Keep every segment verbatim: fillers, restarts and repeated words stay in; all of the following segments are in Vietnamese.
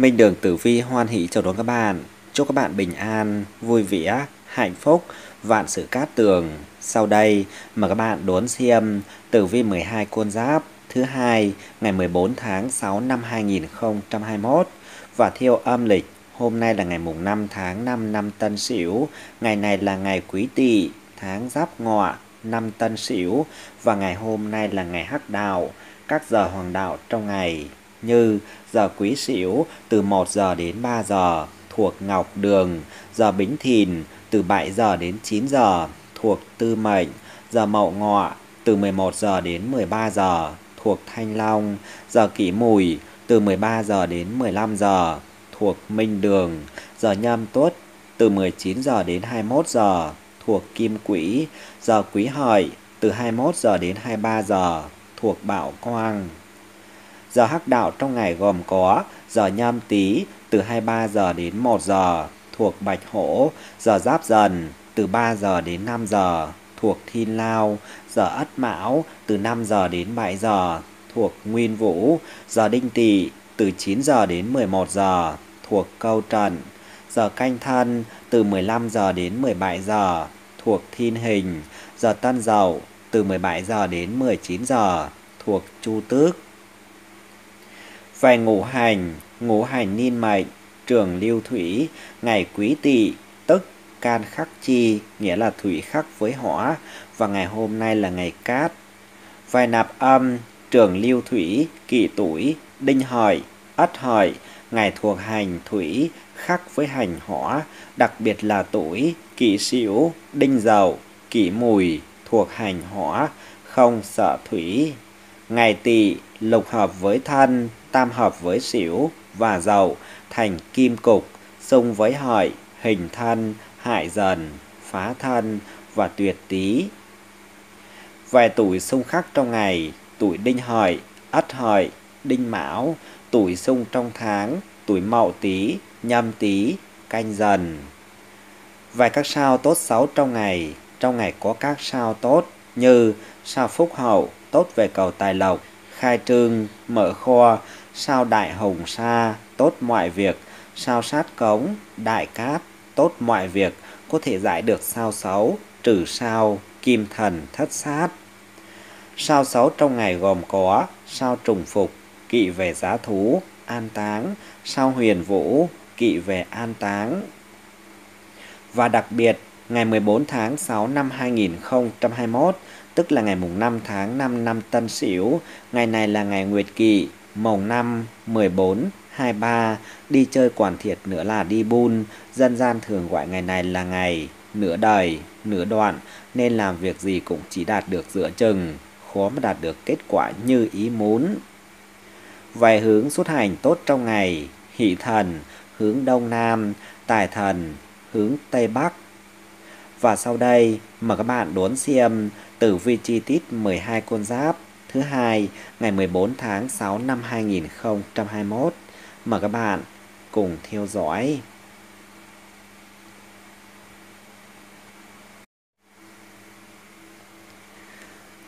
Minh Đường Tử Vi hoan hỷ chào đón các bạn. Chúc các bạn bình an, vui vẻ, hạnh phúc, vạn sự cát tường. Sau đây mời các bạn đón xem Tử Vi mười hai Con Giáp thứ hai ngày mười bốn tháng sáu năm hai nghìn không trăm hai mươi mốt và theo âm lịch. Hôm nay là ngày mùng năm tháng năm năm Tân Sửu, ngày này là ngày Quý Tỵ, tháng Giáp Ngọ, năm Tân Sửu và ngày hôm nay là ngày Hắc Đạo. Các giờ Hoàng Đạo trong ngày như giờ Quý Sửu từ một giờ đến ba giờ thuộc Ngọc Đường, giờ Bính Thìn từ bảy giờ đến chín giờ thuộc Tư Mệnh, giờ Mậu Ngọ từ mười một giờ đến mười ba giờ thuộc Thanh Long, giờ Kỷ Mùi từ mười ba giờ đến mười lăm giờ thuộc Minh Đường, giờ Nhâm Tuất từ mười chín giờ đến hai mươi mốt giờ thuộc Kim Quỹ, giờ Quý Hợi từ hai mươi mốt giờ đến hai mươi ba giờ thuộc Bảo Quang. Giờ Hắc Đạo trong ngày gồm có giờ Nhâm Tý từ hai mươi ba giờ đến một giờ thuộc Bạch Hổ, giờ Giáp Dần từ ba giờ đến năm giờ thuộc Thiên Lao, giờ Ất Mão từ năm giờ đến bảy giờ thuộc Nguyên Vũ, giờ Đinh Tỵ từ chín giờ đến mười một giờ thuộc Câu Trận, giờ Canh Thân từ mười lăm giờ đến mười bảy giờ thuộc Thiên Hình, giờ Tân Sửu từ mười bảy giờ đến mười chín giờ thuộc Chu Tước. Về ngũ hành, ngũ hành niên mệnh, trường lưu thủy, ngày Quý Tỵ tức can khắc chi, nghĩa là thủy khắc với hỏa, và ngày hôm nay là ngày cát. Về nạp âm, trường lưu thủy, kỷ tuổi, đinh hợi, ất hợi, ngày thuộc hành thủy khắc với hành hỏa, đặc biệt là tuổi kỷ sửu, đinh dậu, kỷ mùi thuộc hành hỏa, không sợ thủy. Ngày Tỵ lục hợp với thân, tam hợp với sửu và dậu thành kim cục, xung với hợi, hình thân, hại dần, phá thân và tuyệt tý. Về tuổi xung khắc trong ngày, tuổi đinh hợi, ất hợi, đinh mão, tuổi xung trong tháng, tuổi mậu tý, nhâm tý, canh dần. Về các sao tốt xấu trong ngày, trong ngày có các sao tốt như sao Phúc Hậu, tốt về cầu tài lộc, khai trương, mở kho, sao Đại Hồng Sa, tốt mọi việc, sao Sát Cống, đại cát, tốt mọi việc, có thể giải được sao xấu, trừ sao Kim Thần, Thất Sát. Sao xấu trong ngày gồm có sao Trùng Phục, kỵ về giá thú, an táng, sao Huyền Vũ, kỵ về an táng. Và đặc biệt, ngày mười bốn tháng sáu năm hai nghìn không trăm hai mươi mốt, tức là ngày mùng năm tháng năm năm Tân Sửu, ngày này là ngày Nguyệt Kỵ, mồng năm, mười bốn, hai mươi ba, đi chơi quản thiệt nữa là đi buôn, dân gian thường gọi ngày này là ngày nửa đời, nửa đoạn, nên làm việc gì cũng chỉ đạt được giữa chừng, khó mà đạt được kết quả như ý muốn. Vài hướng xuất hành tốt trong ngày, hỷ thần, hướng Đông Nam, tài thần, hướng Tây Bắc. Và sau đây, mời các bạn đón xem tử vi chi tiết mười hai con giáp thứ hai ngày mười bốn tháng sáu năm hai nghìn không trăm hai mươi mốt. Mời các bạn cùng theo dõi.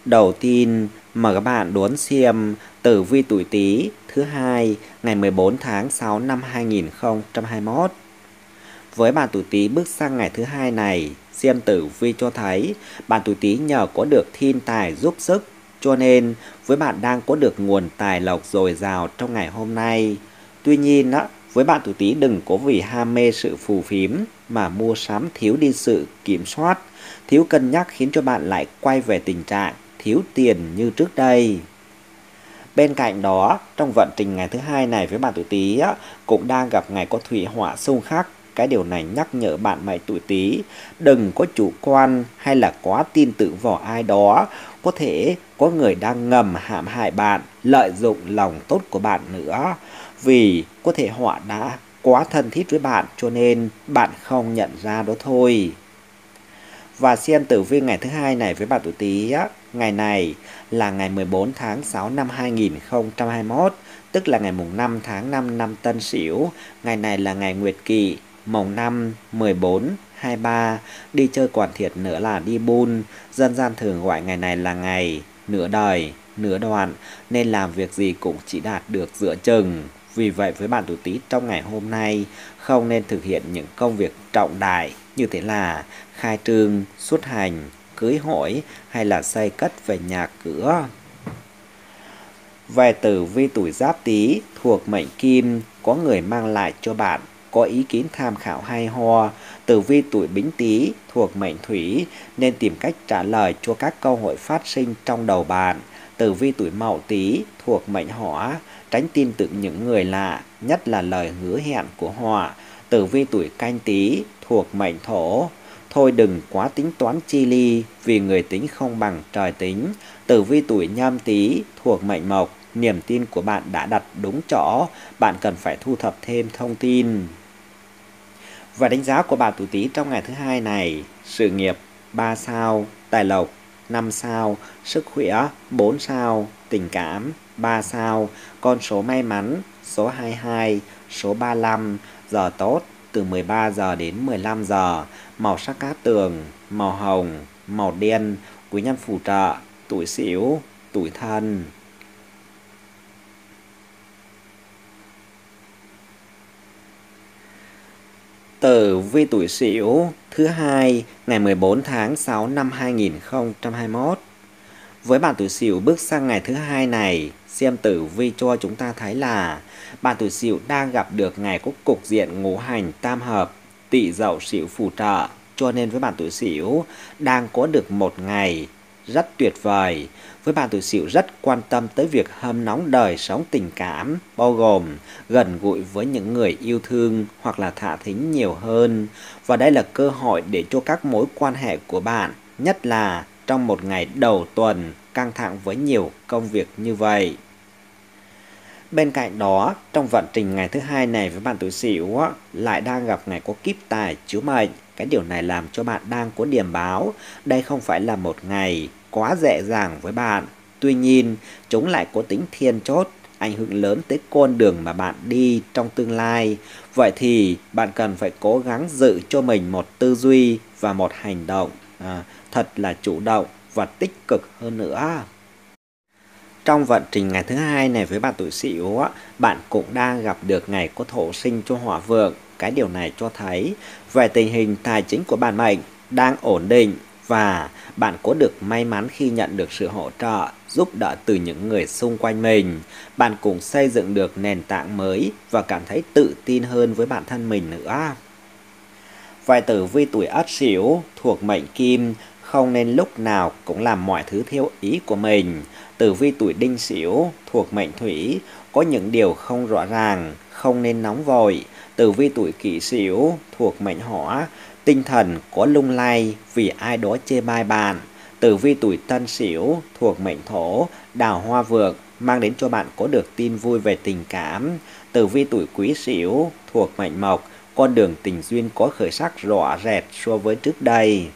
Đầu tiên, mời các bạn đón xem tử vi tuổi Tý thứ hai ngày mười bốn tháng sáu năm hai nghìn không trăm hai mươi mốt. Với bạn tuổi Tý bước sang ngày thứ hai này, xem tử vi cho thấy bạn tuổi Tý nhờ có được thiên tài giúp sức, cho nên với bạn đang có được nguồn tài lộc dồi dào trong ngày hôm nay. Tuy nhiên, với bạn tuổi Tý đừng có vì ham mê sự phù phiếm mà mua sắm thiếu đi sự kiểm soát, thiếu cân nhắc khiến cho bạn lại quay về tình trạng thiếu tiền như trước đây. Bên cạnh đó, trong vận trình ngày thứ hai này với bạn tuổi Tý cũng đang gặp ngày có thủy hỏa xung khắc. Cái điều này nhắc nhở bạn mệnh tuổi Tý đừng có chủ quan hay là quá tin tưởng vào ai đó. Có thể có người đang ngầm hãm hại bạn, lợi dụng lòng tốt của bạn nữa. Vì có thể họ đã quá thân thiết với bạn cho nên bạn không nhận ra đó thôi. Và xem tử vi ngày thứ hai này với bạn tuổi Tý, ngày này là ngày mười bốn tháng sáu năm hai nghìn không trăm hai mươi mốt, tức là ngày mùng năm tháng năm năm Tân Sửu, ngày này là ngày Nguyệt Kỵ, mồng năm, mười bốn, hai mươi ba, đi chơi quản thiệt nữa là đi buôn, dân gian thường gọi ngày này là ngày nửa đời, nửa đoạn, nên làm việc gì cũng chỉ đạt được giữa chừng, Vì vậy với bạn tuổi Tý trong ngày hôm nay không nên thực hiện những công việc trọng đại như thế là khai trương, xuất hành, cưới hỏi hay là xây cất về nhà cửa. Về tử vi tuổi Giáp Tý thuộc mệnh Kim, có người mang lại cho bạn có ý kiến tham khảo hay ho. Tử vi tuổi Bính Tý thuộc mệnh Thủy nên tìm cách trả lời cho các câu hỏi phát sinh trong đầu bạn. Tử vi tuổi Mậu Tý thuộc mệnh Hỏa, tránh tin tưởng những người lạ, nhất là lời hứa hẹn của họ. Tử vi tuổi Canh Tý thuộc mệnh Thổ, thôi đừng quá tính toán chi ly vì người tính không bằng trời tính. Tử vi tuổi Nhâm Tý thuộc mệnh Mộc, niềm tin của bạn đã đặt đúng chỗ, bạn cần phải thu thập thêm thông tin. Và đánh giá của bạn tuổi Tý trong ngày thứ hai này: sự nghiệp ba sao, tài lộc năm sao, sức khỏe bốn sao, tình cảm ba sao, con số may mắn số hai mươi hai, số ba mươi lăm, giờ tốt từ mười ba giờ đến mười lăm giờ, màu sắc cát tường, màu hồng, màu đen, quý nhân phù trợ, tuổi Sửu, tuổi Thân. Tử vi tuổi Sửu thứ hai ngày mười bốn tháng sáu năm hai nghìn không trăm hai mươi mốt. Với bạn tuổi Sửu bước sang ngày thứ hai này, xem tử vi cho chúng ta thấy là bạn tuổi Sửu đang gặp được ngày có cục diện ngũ hành tam hợp, Tỵ Dậu Sửu phù trợ, cho nên với bạn tuổi Sửu đang có được một ngày rất tuyệt vời. Với bạn tuổi Sửu rất quan tâm tới việc hâm nóng đời sống tình cảm, bao gồm gần gũi với những người yêu thương hoặc là thả thính nhiều hơn. Và đây là cơ hội để cho các mối quan hệ của bạn, nhất là trong một ngày đầu tuần căng thẳng với nhiều công việc như vậy. Bên cạnh đó, trong vận trình ngày thứ hai này với bạn tuổi Sửu lại đang gặp ngày có kiếp tài chiếu mệnh. Cái điều này làm cho bạn đang có điểm báo. Đây không phải là một ngày quá dễ dàng với bạn. Tuy nhiên, chúng lại có tính thiên chốt, ảnh hưởng lớn tới con đường mà bạn đi trong tương lai. Vậy thì bạn cần phải cố gắng giữ cho mình một tư duy và một hành động à, thật là chủ động và tích cực hơn nữa. Trong vận trình ngày thứ hai này với bạn tuổi Sửu, bạn cũng đang gặp được ngày có thổ sinh cho hỏa vượng. Cái điều này cho thấy về tình hình tài chính của bạn mệnh đang ổn định và bạn có được may mắn khi nhận được sự hỗ trợ, giúp đỡ từ những người xung quanh mình. Bạn cũng xây dựng được nền tảng mới và cảm thấy tự tin hơn với bản thân mình nữa. Về tử vi tuổi Ất Sửu thuộc mệnh Kim, không nên lúc nào cũng làm mọi thứ theo ý của mình. Tử vi tuổi Đinh Sửu thuộc mệnh Thủy, có những điều không rõ ràng, không nên nóng vội. Tử vi tuổi Kỷ Sửu thuộc mệnh Hỏa, tinh thần có lung lay vì ai đó chê bai bạn. Tử vi tuổi Tân Sửu thuộc mệnh Thổ, đào hoa vượng mang đến cho bạn có được tin vui về tình cảm. Tử vi tuổi Quý Sửu thuộc mệnh Mộc, con đường tình duyên có khởi sắc rõ rệt so với trước đây.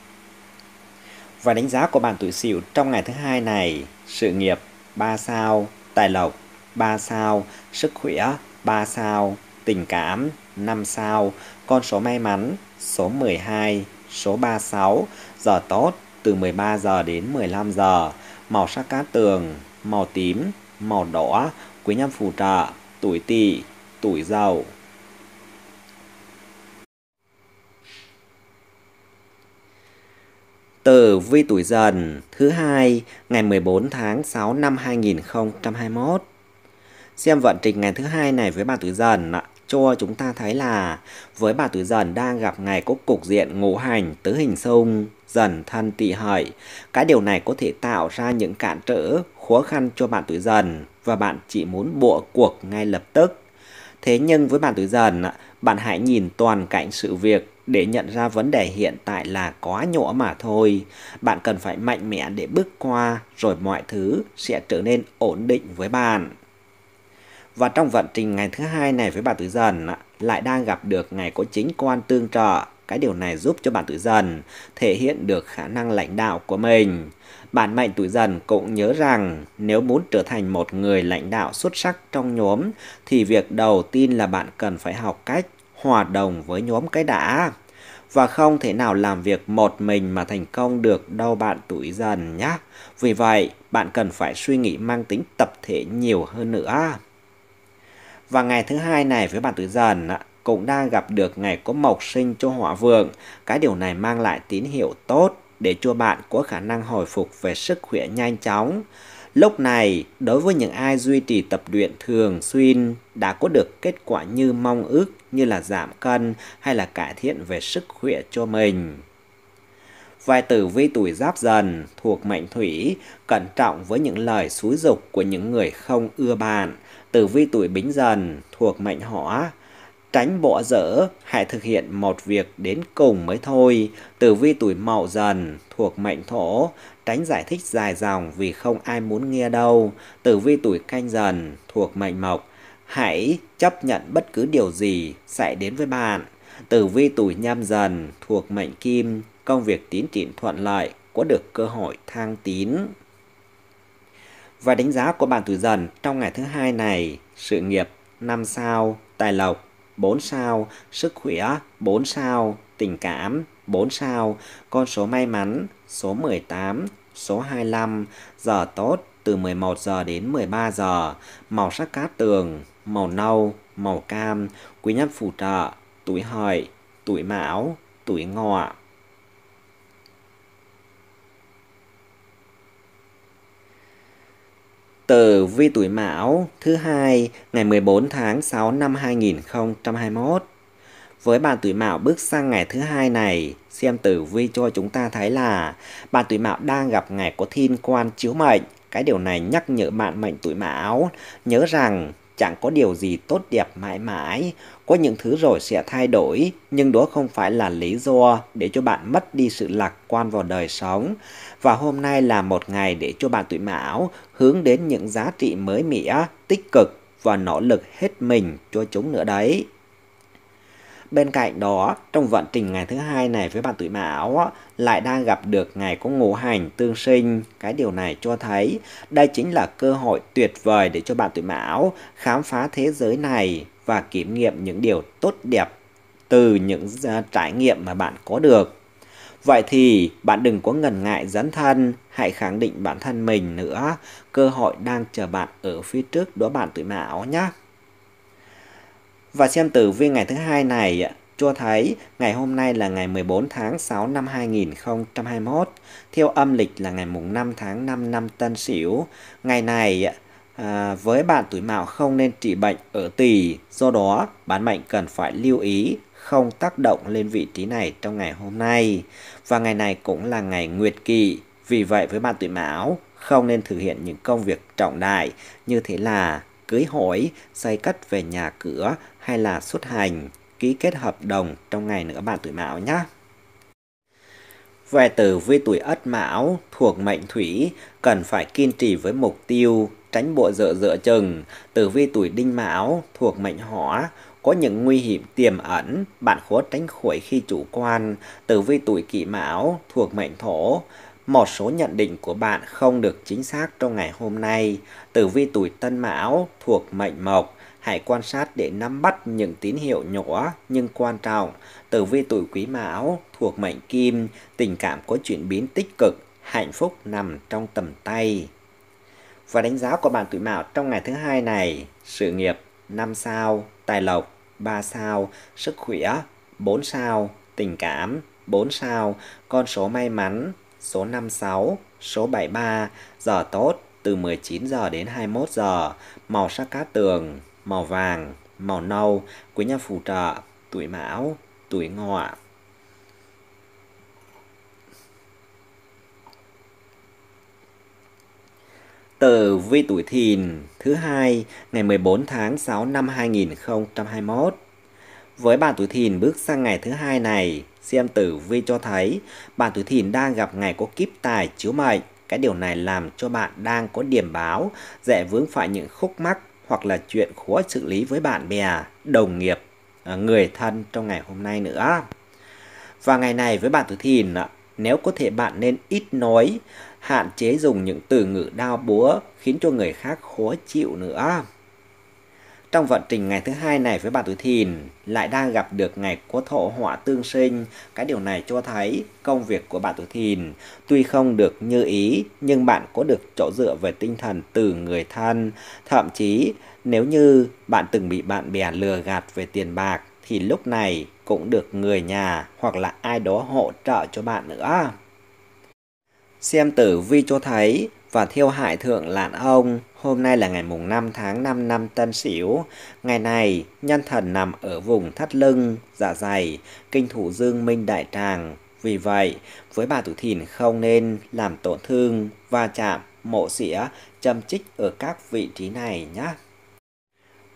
Và đánh giá của bạn tuổi Sửu trong ngày thứ hai này: sự nghiệp ba sao, tài lộc ba sao, sức khỏe ba sao, tình cảm năm sao, con số may mắn số mười hai, số ba mươi sáu, giờ tốt từ mười ba giờ đến mười lăm giờ, màu sắc cát tường, màu tím, màu đỏ, quý nhân phù trợ, tuổi Tỵ, tuổi Dậu. Tử vi tuổi Dần thứ hai ngày mười bốn tháng sáu năm hai nghìn không trăm hai mươi mốt. Xem vận trình ngày thứ hai này với bạn tuổi Dần cho chúng ta thấy là với bạn tuổi Dần đang gặp ngày có cục diện ngũ hành tứ hình xung, Dần Thân Tỵ Hợi. Cái điều này có thể tạo ra những cản trở, khó khăn cho bạn tuổi Dần và bạn chỉ muốn bỏ cuộc ngay lập tức. Thế nhưng với bạn tuổi Dần, bạn hãy nhìn toàn cảnh sự việc để nhận ra vấn đề hiện tại là quá nhỏ mà thôi. Bạn cần phải mạnh mẽ để bước qua rồi mọi thứ sẽ trở nên ổn định với bạn. Và trong vận trình ngày thứ hai này với bạn tuổi Dần lại đang gặp được ngày có chính quan tương trợ. Cái điều này giúp cho bạn tuổi Dần thể hiện được khả năng lãnh đạo của mình. Bạn mệnh tuổi Dần cũng nhớ rằng nếu muốn trở thành một người lãnh đạo xuất sắc trong nhóm thì việc đầu tiên là bạn cần phải học cách hòa đồng với nhóm cái đã. Và không thể nào làm việc một mình mà thành công được đâu bạn tuổi Dần nhé. Vì vậy, bạn cần phải suy nghĩ mang tính tập thể nhiều hơn nữa. Và ngày thứ hai này với bạn tuổi Dần cũng đang gặp được ngày có mộc sinh cho hỏa vượng. Cái điều này mang lại tín hiệu tốt để cho bạn có khả năng hồi phục về sức khỏe nhanh chóng. Lúc này, đối với những ai duy trì tập luyện thường xuyên đã có được kết quả như mong ước, như là giảm cân hay là cải thiện về sức khỏe cho mình. Vài tử vi tuổi Giáp Dần thuộc mệnh Thủy, cẩn trọng với những lời xúi dục của những người không ưa bạn. Tử vi tuổi Bính Dần thuộc mệnh Hỏa, tránh bỏ dở, hãy thực hiện một việc đến cùng mới thôi. Tử vi tuổi Mậu Dần thuộc mệnh Thổ, tránh giải thích dài dòng vì không ai muốn nghe đâu. Tử vi tuổi Canh Dần thuộc mệnh Mộc, hãy chấp nhận bất cứ điều gì xảy đến với bạn. Tử vi tuổi Nhâm Dần thuộc mệnh Kim, công việc tiến triển thuận lợi, có được cơ hội thăng tiến. Và đánh giá của bạn tuổi Dần trong ngày thứ hai này: sự nghiệp năm sao, tài lộc bốn sao, sức khỏe bốn sao, tình cảm bốn sao, con số may mắn số mười tám, số hai mươi lăm, giờ tốt từ mười một giờ đến mười ba giờ, màu sắc cát tường, màu nâu, màu cam, quý nhân phù trợ, tuổi Hợi, tuổi Mão, tuổi Ngọ. Tử vi tuổi Mão thứ hai ngày mười bốn tháng sáu năm hai nghìn không trăm hai mươi mốt. Với bạn tuổi Mão bước sang ngày thứ hai này, xem tử vi cho chúng ta thấy là bạn tuổi Mão đang gặp ngày có thiên quan chiếu mệnh. Cái điều này nhắc nhở bạn mệnh tuổi Mão nhớ rằng chẳng có điều gì tốt đẹp mãi mãi, có những thứ rồi sẽ thay đổi, nhưng đó không phải là lý do để cho bạn mất đi sự lạc quan vào đời sống. Và hôm nay là một ngày để cho bạn tuổi Mão hướng đến những giá trị mới mẻ, tích cực và nỗ lực hết mình cho chúng nữa đấy. Bên cạnh đó, trong vận trình ngày thứ hai này với bạn tuổi Mão lại đang gặp được ngày có ngũ hành tương sinh. Cái điều này cho thấy đây chính là cơ hội tuyệt vời để cho bạn tuổi Mão khám phá thế giới này và kiểm nghiệm những điều tốt đẹp từ những trải nghiệm mà bạn có được. Vậy thì bạn đừng có ngần ngại dấn thân, hãy khẳng định bản thân mình nữa. Cơ hội đang chờ bạn ở phía trước đó bạn tuổi Mão nhé. Và xem tử vi ngày thứ hai này cho thấy ngày hôm nay là ngày mười bốn tháng sáu năm hai nghìn không trăm hai mươi mốt, theo âm lịch là ngày mùng năm tháng năm năm Tân Sửu. Ngày này à, với bạn tuổi Mão không nên trị bệnh ở Tỵ, do đó bản mệnh cần phải lưu ý không tác động lên vị trí này trong ngày hôm nay. Và ngày này cũng là ngày Nguyệt Kỵ, vì vậy với bạn tuổi Mão không nên thực hiện những công việc trọng đại như thế là cưới hỏi, xây cất về nhà cửa hay là xuất hành, ký kết hợp đồng trong ngày nữa bạn tuổi Mão nhé. Về tử vi tuổi Ất Mão thuộc mệnh Thủy, cần phải kiên trì với mục tiêu, tránh bộ dở dở chừng. Tử vi tuổi Đinh Mão thuộc mệnh Hỏa, có những nguy hiểm tiềm ẩn, bạn khó tránh khỏi khi chủ quan. Tử vi tuổi Kỷ Mão thuộc mệnh Thổ, một số nhận định của bạn không được chính xác trong ngày hôm nay. Tử vi tuổi Tân Mão thuộc mệnh Mộc, hãy quan sát để nắm bắt những tín hiệu nhỏ nhưng quan trọng. Tử vi tuổi Quý Mão thuộc mệnh Kim, tình cảm có chuyển biến tích cực, hạnh phúc nằm trong tầm tay. Và đánh giá của bạn tuổi Mão trong ngày thứ hai này: sự nghiệp năm sao, tài lộc ba sao, sức khỏe bốn sao, tình cảm bốn sao, con số may mắn số năm mươi sáu, số bảy mươi ba, giờ tốt từ mười chín giờ đến hai mươi mốt giờ, màu sắc cát tường, màu vàng, màu nâu, quý nhân phù trợ, tuổi Mão, tuổi Ngọ. Tử vi tuổi Thìn thứ hai ngày mười bốn tháng sáu năm hai nghìn không trăm hai mươi mốt. Với bạn tuổi Thìn bước sang ngày thứ hai này, xem tử vi cho thấy bạn tuổi Thìn đang gặp ngày có kiếp tài chiếu mệnh. Cái điều này làm cho bạn đang có điểm báo dễ vướng phải những khúc mắc hoặc là chuyện khó xử lý với bạn bè, đồng nghiệp, người thân trong ngày hôm nay nữa. Và ngày này với bạn tuổi Thìn, nếu có thể bạn nên ít nói, hạn chế dùng những từ ngữ đao búa khiến cho người khác khó chịu nữa. Trong vận trình ngày thứ hai này với bà tuổi Thìn lại đang gặp được ngày có thổ họa tương sinh. Cái điều này cho thấy công việc của bà tuổi Thìn tuy không được như ý nhưng bạn có được chỗ dựa về tinh thần từ người thân. Thậm chí nếu như bạn từng bị bạn bè lừa gạt về tiền bạc thì lúc này cũng được người nhà hoặc là ai đó hỗ trợ cho bạn nữa. Xem tử vi cho thấy và theo Hải Thượng Lãn Ông, hôm nay là ngày mùng năm tháng năm năm Tân Sửu. Ngày này, nhân thần nằm ở vùng thắt lưng, dạ dày, kinh thủ dương minh đại tràng. Vì vậy, với bà tuổi Thìn không nên làm tổn thương, va chạm, mổ xỉa, châm chích ở các vị trí này nhé.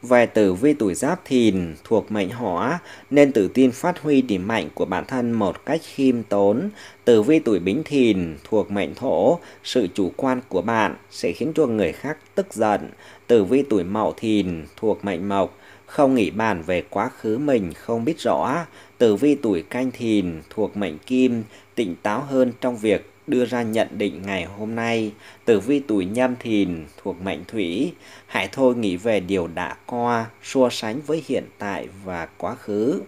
Về tử vi tuổi Giáp Thìn thuộc mệnh Hỏa nên tự tin phát huy điểm mạnh của bản thân một cách khiêm tốn. Tử vi tuổi Bính Thìn thuộc mệnh Thổ, sự chủ quan của bạn sẽ khiến cho người khác tức giận. Tử vi tuổi Mậu Thìn thuộc mệnh Mộc, không nghĩ bàn về quá khứ mình không biết rõ. Tử vi tuổi Canh Thìn thuộc mệnh Kim, tỉnh táo hơn trong việc đưa ra nhận định ngày hôm nay. Tử vi tuổi Nhâm Thìn thuộc mệnh Thủy, hãy thôi nghĩ về điều đã qua, so sánh với hiện tại và quá khứ.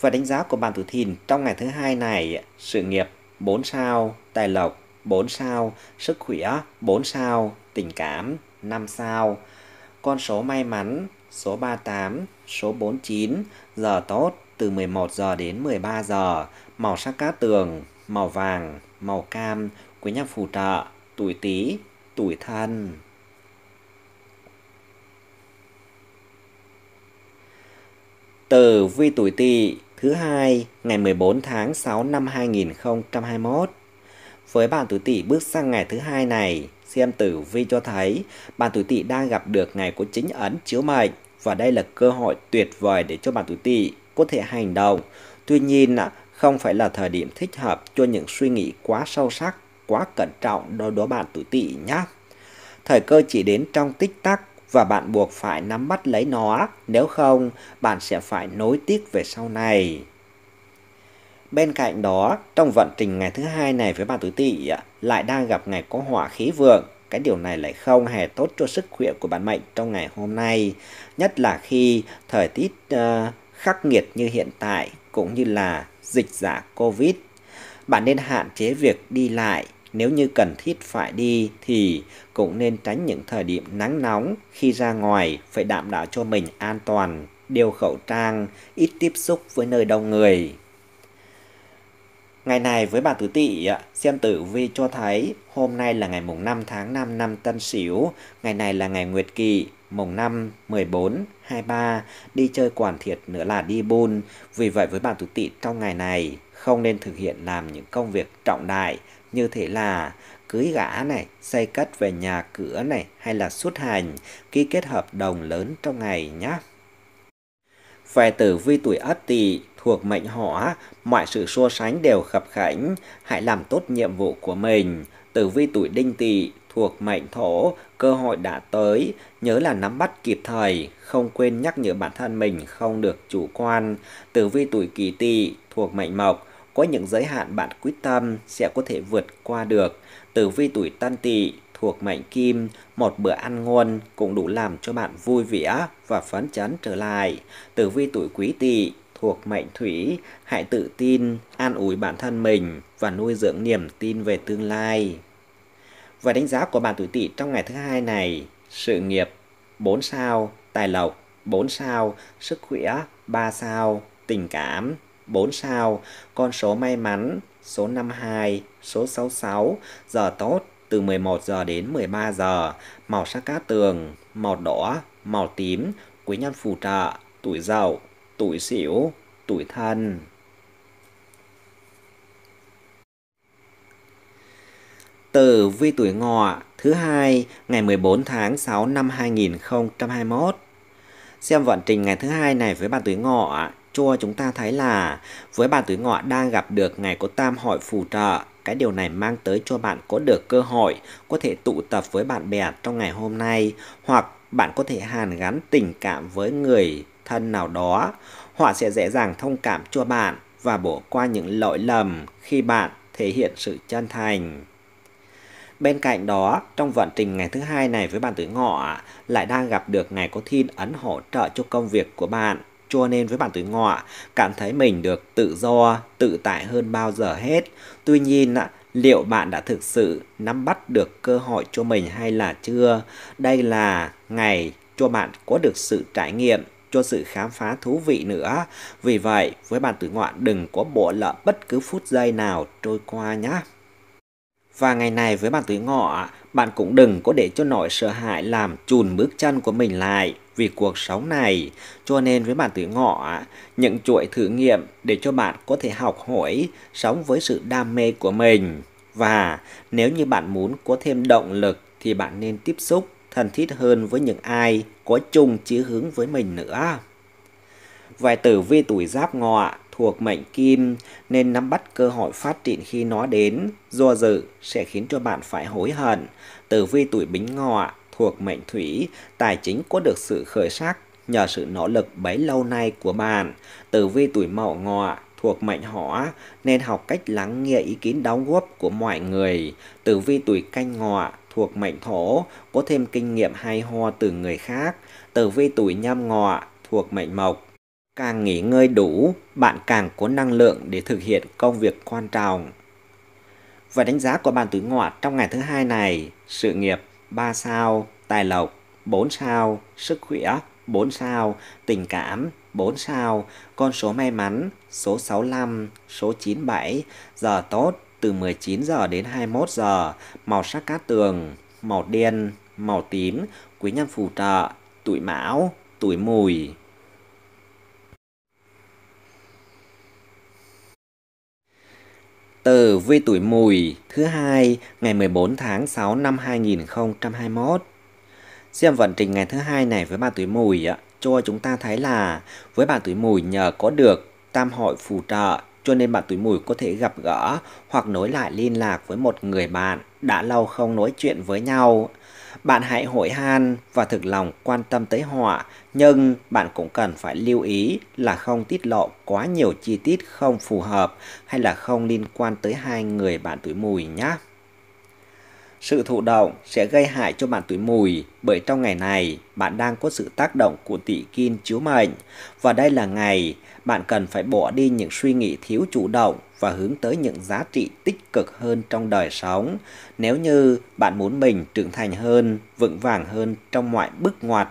Và đánh giá của bạn tuổi Thìn trong ngày thứ hai này: sự nghiệp bốn sao, tài lộc bốn sao, sức khỏe bốn sao, tình cảm năm sao. Con số may mắn số ba mươi tám, số bốn mươi chín, giờ tốt từ mười một giờ đến mười ba giờ, màu sắc cát tường màu vàng, màu cam, quý nhân phù trợ, tuổi Tý, tuổi Thân. Tử vi tuổi Tỵ thứ hai ngày mười bốn tháng sáu năm hai nghìn không trăm hai mươi mốt. Với bạn tuổi Tỵ bước sang ngày thứ hai này, xem tử vi cho thấy bạn tuổi Tỵ đang gặp được ngày của chính ấn chiếu mệnh và đây là cơ hội tuyệt vời để cho bạn tuổi Tỵ có thể hành động. Tuy nhiên, không phải là thời điểm thích hợp cho những suy nghĩ quá sâu sắc, quá cẩn trọng đối với bạn tuổi Tỵ nhé. Thời cơ chỉ đến trong tích tắc và bạn buộc phải nắm bắt lấy nó, nếu không bạn sẽ phải nối tiếc về sau này. Bên cạnh đó, trong vận trình ngày thứ hai này với bạn tuổi Tỵ lại đang gặp ngày có hỏa khí vượng. Cái điều này lại không hề tốt cho sức khỏe của bạn mệnh trong ngày hôm nay, nhất là khi thời tiết uh, khắc nghiệt như hiện tại cũng như là dịch giả Covid. Bạn nên hạn chế việc đi lại, nếu như cần thiết phải đi thì cũng nên tránh những thời điểm nắng nóng. Khi ra ngoài phải đảm bảo cho mình an toàn, đeo khẩu trang, ít tiếp xúc với nơi đông người. Ngày này với bạn tuổi Tỵ, xem tử vi cho thấy hôm nay là ngày mùng năm tháng năm năm Tân Sửu. Ngày này là ngày Nguyệt Kỵ, mùng năm, mười bốn, hai mươi ba, đi chơi quản thiệt nữa là đi buôn. Vì vậy với bạn tuổi Tỵ trong ngày này không nên thực hiện làm những công việc trọng đại như thế là cưới gã này, xây cất về nhà cửa này hay là xuất hành, ký kết hợp đồng lớn trong ngày nhé. Về tử vi tuổi Ất Tỵ thuộc mệnh Hỏa, mọi sự so sánh đều khập khiễng, hãy làm tốt nhiệm vụ của mình. Tử vi tuổi Đinh Tỵ thuộc mệnh Thổ, cơ hội đã tới, nhớ là nắm bắt kịp thời, không quên nhắc nhở bản thân mình không được chủ quan. Tử vi tuổi Kỷ Tỵ thuộc mệnh Mộc, có những giới hạn bạn quyết tâm sẽ có thể vượt qua được. Tử vi tuổi Tân Tỵ thuộc mệnh Kim, một bữa ăn ngon cũng đủ làm cho bạn vui vẻ và phấn chấn trở lại. Tử vi tuổi Quý Tỵ thuộc mệnh Thủy, hãy tự tin, an ủi bản thân mình và nuôi dưỡng niềm tin về tương lai. Và đánh giá của bạn tuổi Tỵ trong ngày thứ hai này: sự nghiệp bốn sao, tài lộc bốn sao, sức khỏe ba sao, tình cảm bốn sao, con số may mắn số năm mươi hai, số sáu mươi sáu, giờ tốt từ mười một giờ đến mười ba giờ, màu sắc cát tường màu đỏ, màu tím, quý nhân phù trợ, tuổi Dậu, tuổi Sửu, tuổi Thân. Tử vi tuổi Ngọ thứ hai ngày mười bốn tháng sáu năm hai nghìn không trăm hai mươi mốt. Xem vận trình ngày thứ hai này với bạn tuổi Ngọ cho chúng ta thấy là với bạn tuổi Ngọ đang gặp được ngày có tam hội phù trợ. Cái điều này mang tới cho bạn có được cơ hội có thể tụ tập với bạn bè trong ngày hôm nay, hoặc bạn có thể hàn gắn tình cảm với người thân nào đó. Họ sẽ dễ dàng thông cảm cho bạn và bỏ qua những lỗi lầm khi bạn thể hiện sự chân thành. Bên cạnh đó, trong vận trình ngày thứ hai này với bạn Tử Ngọ lại đang gặp được ngày có thiên ấn hỗ trợ cho công việc của bạn. Cho nên với bạn Tử Ngọ, cảm thấy mình được tự do, tự tại hơn bao giờ hết. Tuy nhiên, liệu bạn đã thực sự nắm bắt được cơ hội cho mình hay là chưa? Đây là ngày cho bạn có được sự trải nghiệm, cho sự khám phá thú vị nữa. Vì vậy, với bạn Tử Ngọ đừng có bỏ lỡ bất cứ phút giây nào trôi qua nhé. Và ngày này với bạn Tử Ngọ, bạn cũng đừng có để cho nỗi sợ hãi làm chùn bước chân của mình lại vì cuộc sống này. Cho nên với bạn Tử Ngọ, những chuỗi thử nghiệm để cho bạn có thể học hỏi, sống với sự đam mê của mình. Và nếu như bạn muốn có thêm động lực thì bạn nên tiếp xúc thân thiết hơn với những ai có chung chí hướng với mình nữa. Vài tử vi tuổi Giáp Ngọ thuộc mệnh Kim nên nắm bắt cơ hội phát triển khi nó đến, do dự sẽ khiến cho bạn phải hối hận. Tử vi tuổi Bính Ngọ thuộc mệnh Thủy, tài chính có được sự khởi sắc nhờ sự nỗ lực bấy lâu nay của bạn. Tử vi tuổi Mậu Ngọ thuộc mệnh Hỏa nên học cách lắng nghe ý kiến đóng góp của mọi người. Tử vi tuổi Canh Ngọ thuộc mệnh Thổ có thêm kinh nghiệm hay ho từ người khác. Tử vi tuổi Nhâm Ngọ thuộc mệnh Mộc, càng nghỉ ngơi đủ, bạn càng có năng lượng để thực hiện công việc quan trọng. Và đánh giá của bạn Tử Ngọ trong ngày thứ hai này: sự nghiệp ba sao, tài lộc bốn sao, sức khỏe bốn sao, tình cảm bốn sao, con số may mắn số sáu mươi lăm, số chín mươi bảy, giờ tốt từ mười chín giờ đến hai mươi mốt giờ, màu sắc cát tường, màu đen, màu tím, quý nhân phù trợ, tuổi Mão, tuổi Mùi. Tử vi tuổi Mùi thứ hai ngày mười bốn tháng sáu năm hai nghìn không trăm hai mươi mốt. Xem vận trình ngày thứ hai này với bạn tuổi Mùi ạ, cho chúng ta thấy là với bạn tuổi Mùi nhờ có được tam hội phù trợ, cho nên bạn tuổi Mùi có thể gặp gỡ hoặc nối lại liên lạc với một người bạn đã lâu không nói chuyện với nhau. Bạn hãy hỏi han và thực lòng quan tâm tới họ, nhưng bạn cũng cần phải lưu ý là không tiết lộ quá nhiều chi tiết không phù hợp hay là không liên quan tới hai người bạn tuổi Mùi nhé. Sự thụ động sẽ gây hại cho bạn tuổi Mùi bởi trong ngày này bạn đang có sự tác động của tỵ kim chiếu mệnh, và đây là ngày bạn cần phải bỏ đi những suy nghĩ thiếu chủ động và hướng tới những giá trị tích cực hơn trong đời sống. Nếu như bạn muốn mình trưởng thành hơn, vững vàng hơn trong mọi bước ngoặt.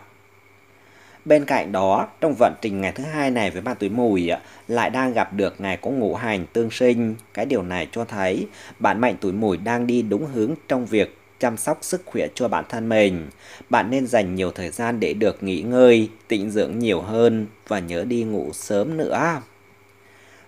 Bên cạnh đó, trong vận trình ngày thứ hai này với bạn tuổi Mùi lại đang gặp được ngày có ngũ hành tương sinh. Cái điều này cho thấy bạn mệnh tuổi Mùi đang đi đúng hướng trong việc chăm sóc sức khỏe cho bản thân mình. Bạn nên dành nhiều thời gian để được nghỉ ngơi, tĩnh dưỡng nhiều hơn và nhớ đi ngủ sớm nữa.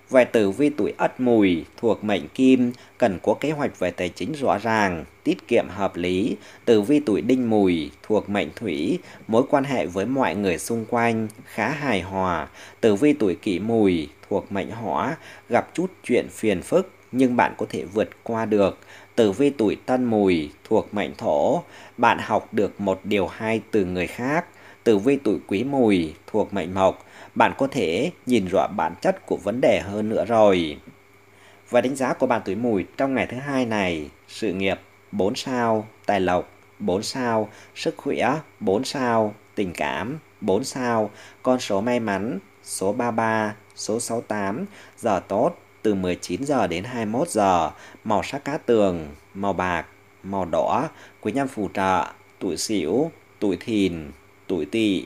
Về tử vi tuổi Ất Mùi thuộc mệnh Kim cần có kế hoạch về tài chính rõ ràng, tiết kiệm hợp lý. Tử vi tuổi Đinh Mùi thuộc mệnh Thủy, mối quan hệ với mọi người xung quanh khá hài hòa. Tử vi tuổi Kỷ Mùi thuộc mệnh Hỏa, gặp chút chuyện phiền phức nhưng bạn có thể vượt qua được. Tử vi tuổi Tân Mùi thuộc mệnh Thổ, bạn học được một điều hay từ người khác. Tử vi tuổi Quý Mùi thuộc mệnh Mộc, bạn có thể nhìn rõ bản chất của vấn đề hơn nữa rồi. Và đánh giá của bạn tuổi Mùi trong ngày thứ hai này: sự nghiệp bốn sao, tài lộc bốn sao, sức khỏe bốn sao, tình cảm bốn sao, con số may mắn số ba mươi ba, số sáu mươi tám, giờ tốt từ mười chín giờ đến hai mươi mốt giờ, màu sắc cát tường, màu bạc, màu đỏ, quý nhân phù trợ, tuổi Sửu, tuổi Thìn, tuổi Tỵ.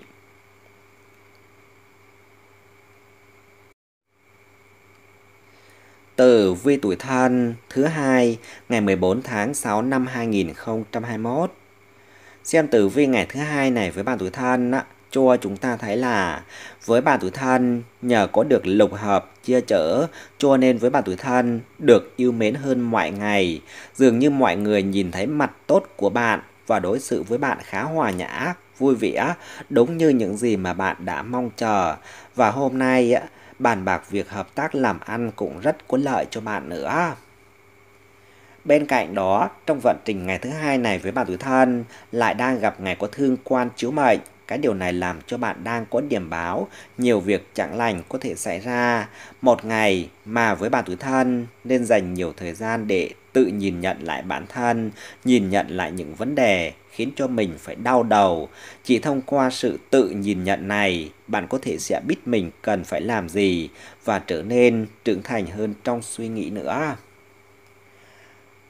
Tử vi tuổi Thân thứ hai ngày mười bốn tháng sáu năm hai nghìn không trăm hai mươi mốt. Xem tử vi ngày thứ hai này với bạn tuổi Thân á, cho chúng ta thấy là với bạn tuổi Thân nhờ có được lục hợp chia chở, cho nên với bạn tuổi Thân được yêu mến hơn mọi ngày. Dường như mọi người nhìn thấy mặt tốt của bạn và đối xử với bạn khá hòa nhã, vui vẻ, đúng như những gì mà bạn đã mong chờ. Và hôm nay bàn bạc việc hợp tác làm ăn cũng rất có lợi cho bạn nữa. Bên cạnh đó, trong vận trình ngày thứ hai này với bạn tuổi Thân lại đang gặp ngày có thương quan chiếu mệnh, Cái điều này làm cho bạn đang có điểm báo nhiều việc chẳng lành có thể xảy ra một ngày, mà với bạn tuổi thân nên dành nhiều thời gian để tự nhìn nhận lại bản thân, nhìn nhận lại những vấn đề khiến cho mình phải đau đầu. Chỉ thông qua sự tự nhìn nhận này, bạn có thể sẽ biết mình cần phải làm gì và trở nên trưởng thành hơn trong suy nghĩ nữa.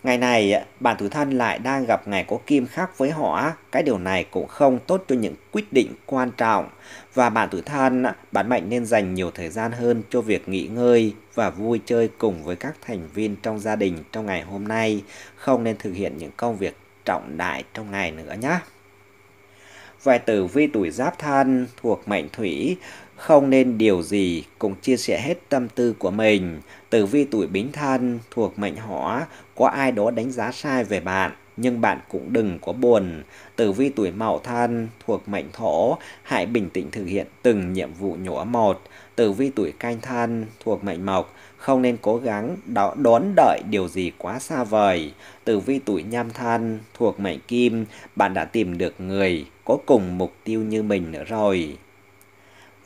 Ngày này, bạn tuổi thân lại đang gặp ngày có kim khắc với hỏa. Cái điều này cũng không tốt cho những quyết định quan trọng. Và bạn tuổi thân, bạn mệnh nên dành nhiều thời gian hơn cho việc nghỉ ngơi và vui chơi cùng với các thành viên trong gia đình trong ngày hôm nay. Không nên thực hiện những công việc trọng đại trong ngày nữa nhé. Về tử vi tuổi Giáp Thân thuộc mệnh Thủy, không nên điều gì cũng chia sẻ hết tâm tư của mình. Tử vi tuổi Bính Thân thuộc mệnh Hỏa, có ai đó đánh giá sai về bạn, nhưng bạn cũng đừng có buồn. Tử vi tuổi Mậu Thân thuộc mệnh Thổ, hãy bình tĩnh thực hiện từng nhiệm vụ nhỏ một. Tử vi tuổi Canh Thân thuộc mệnh Mộc, không nên cố gắng đón đợi điều gì quá xa vời. Tử vi tuổi Nhâm Thân thuộc mệnh Kim, bạn đã tìm được người có cùng mục tiêu như mình nữa rồi.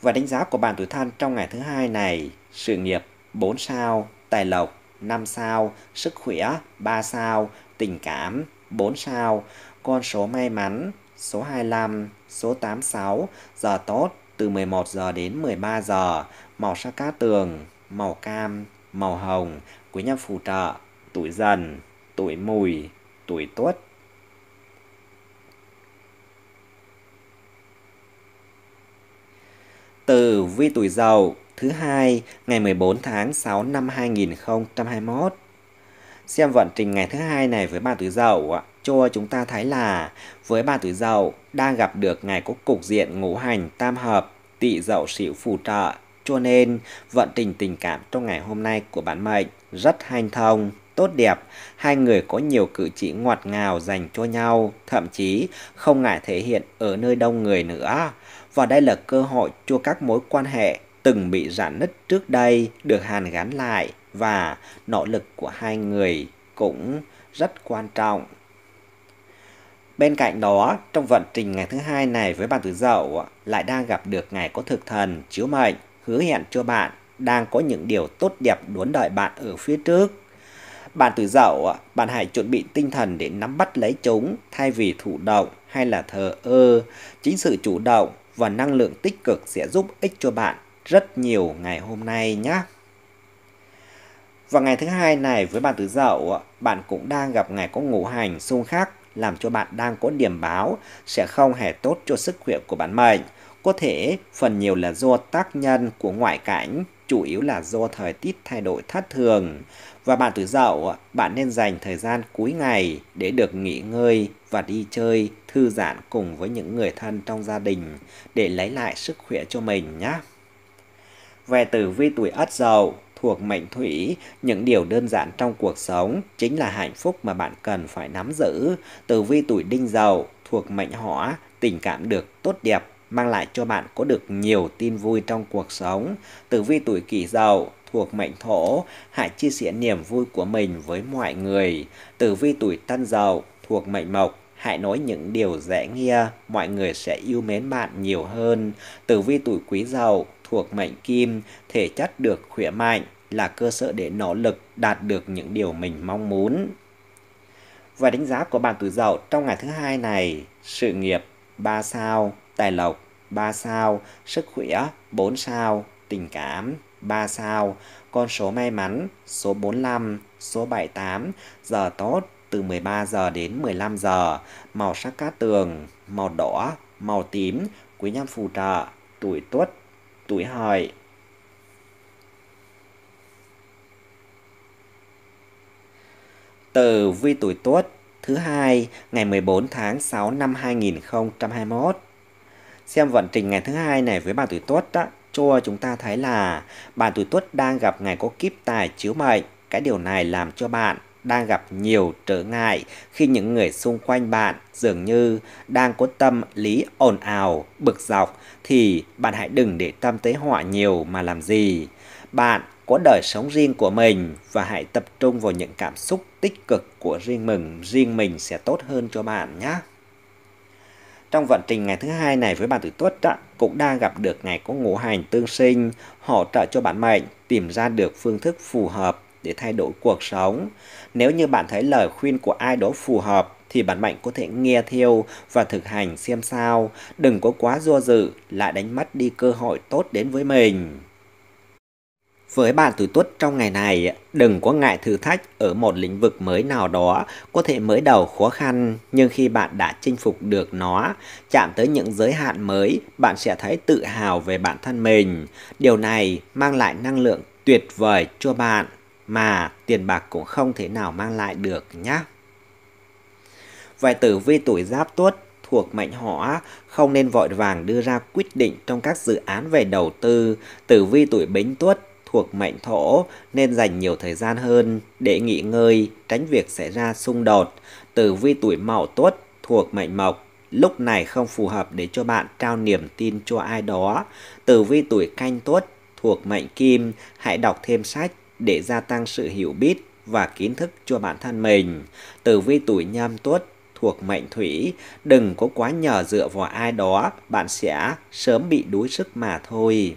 Và đánh giá của bạn tuổi Thân trong ngày thứ hai này: sự nghiệp bốn sao, tài lộc năm sao, sức khỏe ba sao, tình cảm bốn sao. Con số may mắn số hai mươi lăm, số tám mươi sáu, giờ tốt từ mười một giờ đến mười ba giờ, màu sắc cá tường, màu cam, màu hồng. Quý nhân phù trợ tuổi Dần, tuổi Mùi, tuổi Tuất. Tử vi tuổi Dậu thứ hai ngày mười bốn tháng sáu năm hai nghìn không trăm hai mươi mốt. Xem vận trình ngày thứ hai này với bạn tuổi Dậu cho chúng ta thấy là với bạn tuổi Dậu đang gặp được ngày có cục diện ngũ hành tam hợp Tỵ Dậu Sửu phù trợ, cho nên vận trình tình cảm trong ngày hôm nay của bạn mệnh rất hanh thông, tốt đẹp. Hai người có nhiều cử chỉ ngọt ngào dành cho nhau, thậm chí không ngại thể hiện ở nơi đông người nữa. Và đây là cơ hội cho các mối quan hệ từng bị rạn nứt trước đây được hàn gắn lại, và nỗ lực của hai người cũng rất quan trọng. Bên cạnh đó, trong vận trình ngày thứ hai này với bạn tuổi Dậu lại đang gặp được ngày có thực thần chiếu mệnh, hứa hẹn cho bạn đang có những điều tốt đẹp đón đợi bạn ở phía trước. Bạn tuổi Dậu, bạn hãy chuẩn bị tinh thần để nắm bắt lấy chúng thay vì thụ động hay là thờ ơ. Chính sự chủ động và năng lượng tích cực sẽ giúp ích cho bạn rất nhiều ngày hôm nay nhé. Và ngày thứ hai này với bạn tuổi Dậu, bạn cũng đang gặp ngày có ngũ hành xung khắc, làm cho bạn đang có điểm báo sẽ không hề tốt cho sức khỏe của bạn mệnh. Có thể phần nhiều là do tác nhân của ngoại cảnh, chủ yếu là do thời tiết thay đổi thất thường. Và bạn tuổi Dậu, bạn nên dành thời gian cuối ngày để được nghỉ ngơi và đi chơi, thư giãn cùng với những người thân trong gia đình để lấy lại sức khỏe cho mình nhé. Về tử vi tuổi Ất Dậu thuộc mệnh Thủy, những điều đơn giản trong cuộc sống chính là hạnh phúc mà bạn cần phải nắm giữ. Tử vi tuổi Đinh Dậu thuộc mệnh Hỏa, tình cảm được tốt đẹp, mang lại cho bạn có được nhiều tin vui trong cuộc sống. Tử vi tuổi Kỷ Dậu thuộc mệnh Thổ, hãy chia sẻ niềm vui của mình với mọi người. Tử vi tuổi Tân Dậu thuộc mệnh Mộc, hãy nói những điều dễ nghe, mọi người sẽ yêu mến bạn nhiều hơn. Tử vi tuổi Quý Dậu thuộc mệnh Kim, thể chất được khỏe mạnh là cơ sở để nỗ lực đạt được những điều mình mong muốn. Và đánh giá của bạn tuổi Dậu trong ngày thứ hai này: sự nghiệp ba sao, tài lộc ba sao, sức khỏe bốn sao, tình cảm ba sao. Con số may mắn số bốn mươi lăm, số bảy mươi tám, giờ tốt từ mười ba giờ đến mười lăm giờ, màu sắc cát tường, màu đỏ, màu tím. Quý nhân phù trợ tuổi Tuất, tuổi Hợi. Tử vi tuổi Tuất thứ hai ngày mười bốn tháng sáu năm hai nghìn không trăm hai mươi mốt. Xem vận trình ngày thứ hai này với bạn tuổi Tuất đó, cho chúng ta thấy là bạn tuổi Tuất đang gặp ngày có kiếp tài chiếu mệnh. Cái điều này làm cho bạn đang gặp nhiều trở ngại khi những người xung quanh bạn dường như đang có tâm lý ồn ào, bực dọc, thì bạn hãy đừng để tâm tới họ nhiều mà làm gì. Bạn có đời sống riêng của mình và hãy tập trung vào những cảm xúc tích cực của riêng mình, riêng mình sẽ tốt hơn cho bạn nhé. Trong vận trình ngày thứ hai này với bạn Tử Tuất cũng đang gặp được ngày có ngũ hành tương sinh, hỗ trợ cho bản mệnh tìm ra được phương thức phù hợp để thay đổi cuộc sống. Nếu như bạn thấy lời khuyên của ai đó phù hợp thì bản mệnh có thể nghe theo và thực hành xem sao, đừng có quá do dự lại đánh mất đi cơ hội tốt đến với mình. Với bạn Tử Tuất trong ngày này, đừng có ngại thử thách ở một lĩnh vực mới nào đó, có thể mới đầu khó khăn, nhưng khi bạn đã chinh phục được nó, chạm tới những giới hạn mới, bạn sẽ thấy tự hào về bản thân mình. Điều này mang lại năng lượng tuyệt vời cho bạn, mà tiền bạc cũng không thể nào mang lại được nhé. Vậy tử vi tuổi Giáp Tuất thuộc mệnh Hỏa, không nên vội vàng đưa ra quyết định trong các dự án về đầu tư. Tử vi tuổi Bính Tuất thuộc mệnh Thổ, nên dành nhiều thời gian hơn để nghỉ ngơi, tránh việc xảy ra xung đột. Tử vi tuổi Mậu Tuất thuộc mệnh Mộc, lúc này không phù hợp để cho bạn trao niềm tin cho ai đó. Tử vi tuổi Canh Tuất thuộc mệnh Kim, hãy đọc thêm sách để gia tăng sự hiểu biết và kiến thức cho bản thân mình. Tử vi tuổi Nhâm Tuất thuộc mệnh Thủy, đừng có quá nhờ dựa vào ai đó, bạn sẽ sớm bị đuối sức mà thôi.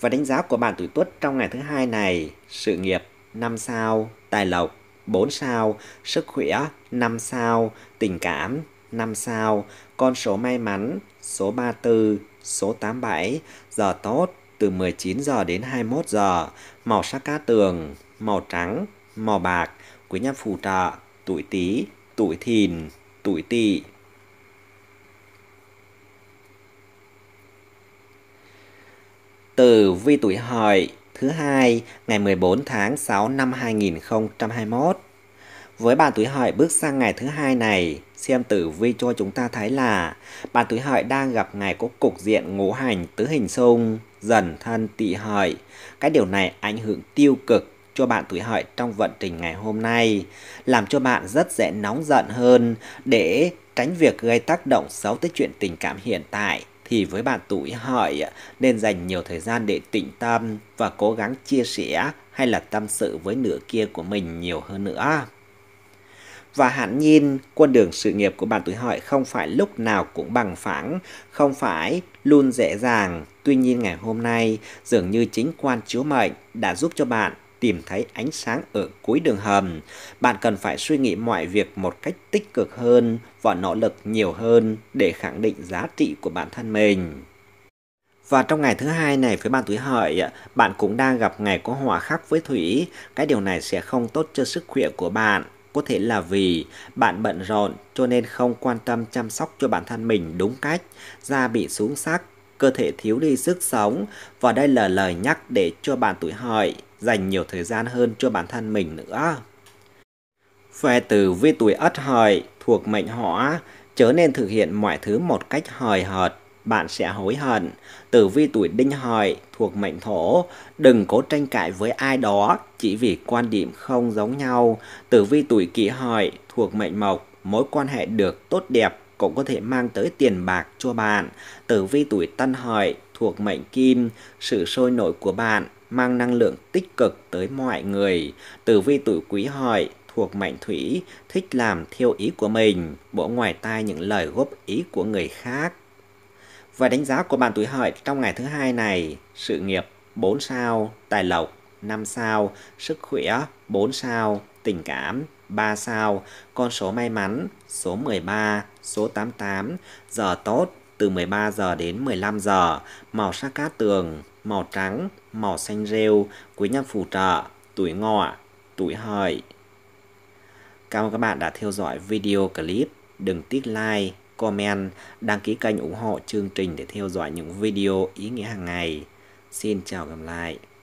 Và đánh giá của bạn Tuổi Tuất trong ngày thứ hai này: sự nghiệp năm sao, tài lộc bốn sao, sức khỏe năm sao, tình cảm năm sao, con số may mắn số ba mươi tư, số tám mươi bảy, giờ tốt từ mười chín giờ đến hai mươi mốt giờ, màu sắc cát tường, màu trắng, màu bạc, quý nhân phù trợ, tuổi Tý, tuổi Thìn, tuổi Tỵ. Tử vi tuổi Hợi thứ hai ngày mười bốn tháng sáu năm hai nghìn không trăm hai mươi mốt. Với bạn tuổi Hợi bước sang ngày thứ hai này, xem tử vi cho chúng ta thấy là bạn tuổi Hợi đang gặp ngày có cục diện ngũ hành tứ hình xung, Dần Thân Tỵ Hợi. Cái điều này ảnh hưởng tiêu cực cho bạn tuổi Hợi trong vận trình ngày hôm nay, làm cho bạn rất dễ nóng giận hơn. Để tránh việc gây tác động xấu tới chuyện tình cảm hiện tại, thì với bạn tuổi Hợi nên dành nhiều thời gian để tĩnh tâm và cố gắng chia sẻ hay là tâm sự với nửa kia của mình nhiều hơn nữa. Và hẳn nhiên, con đường sự nghiệp của bạn tuổi Hợi không phải lúc nào cũng bằng phẳng, không phải luôn dễ dàng. Tuy nhiên ngày hôm nay, dường như chính quan chiếu mệnh đã giúp cho bạn tìm thấy ánh sáng ở cuối đường hầm. Bạn cần phải suy nghĩ mọi việc một cách tích cực hơn và nỗ lực nhiều hơn để khẳng định giá trị của bản thân mình. Và trong ngày thứ hai này với bạn tuổi Hợi, bạn cũng đang gặp ngày có hỏa khắc với thủy. Cái điều này sẽ không tốt cho sức khỏe của bạn. Có thể là vì bạn bận rộn cho nên không quan tâm chăm sóc cho bản thân mình đúng cách, da bị xuống sắc, cơ thể thiếu đi sức sống. Và đây là lời nhắc để cho bạn tuổi Hợi dành nhiều thời gian hơn cho bản thân mình nữa. Về tử vi tuổi Ất Hợi thuộc mệnh Hỏa, chớ nên thực hiện mọi thứ một cách hời hợt, bạn sẽ hối hận. Tử vi tuổi Đinh Hợi thuộc mệnh Thổ, đừng cố tranh cãi với ai đó chỉ vì quan điểm không giống nhau. Tử vi tuổi Kỷ Hợi thuộc mệnh Mộc, mối quan hệ được tốt đẹp cũng có thể mang tới tiền bạc cho bạn. Tử vi tuổi Tân Hợi thuộc mệnh Kim, sự sôi nổi của bạn mang năng lượng tích cực tới mọi người. Tử vi tuổi Quý Hợi thuộc mệnh Thủy, thích làm theo ý của mình, bỏ ngoài tai những lời góp ý của người khác. Và đánh giá của bạn tuổi Hợi trong ngày thứ hai này: sự nghiệp bốn sao, tài lộc năm sao, sức khỏe bốn sao, tình cảm ba sao, con số may mắn số mười ba, số tám mươi tám, giờ tốt từ mười ba giờ đến mười lăm giờ, màu sắc cát tường, màu trắng, màu xanh rêu, quý nhân phù trợ, tuổi Ngọ, tuổi Hợi. Cảm ơn các bạn đã theo dõi video clip. Đừng tiếc like, comment, đăng ký kênh ủng hộ chương trình để theo dõi những video ý nghĩa hàng ngày. Xin chào và gặp lại.